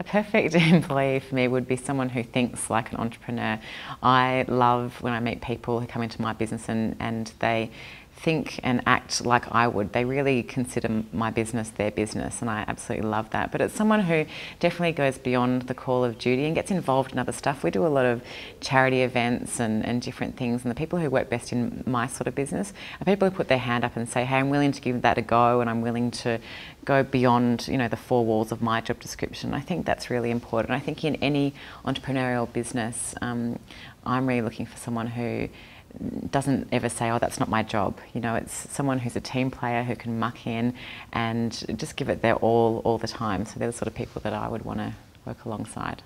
A perfect employee for me would be someone who thinks like an entrepreneur. I love when I meet people who come into my business and they think and act like I would. They really consider my business their business, and I absolutely love that. But it's someone who definitely goes beyond the call of duty and gets involved in other stuff. We do a lot of charity events and different things, and the people who work best in my sort of business are people who put their hand up and say, hey, I'm willing to give that a go, and I'm willing to go beyond, the four walls of my job description. I think that's really important. I think in any entrepreneurial business, I'm really looking for someone who doesn't ever say, oh, that's not my job. It's someone who's a team player who can muck in and just give it their all the time. So they're the sort of people that I would want to work alongside.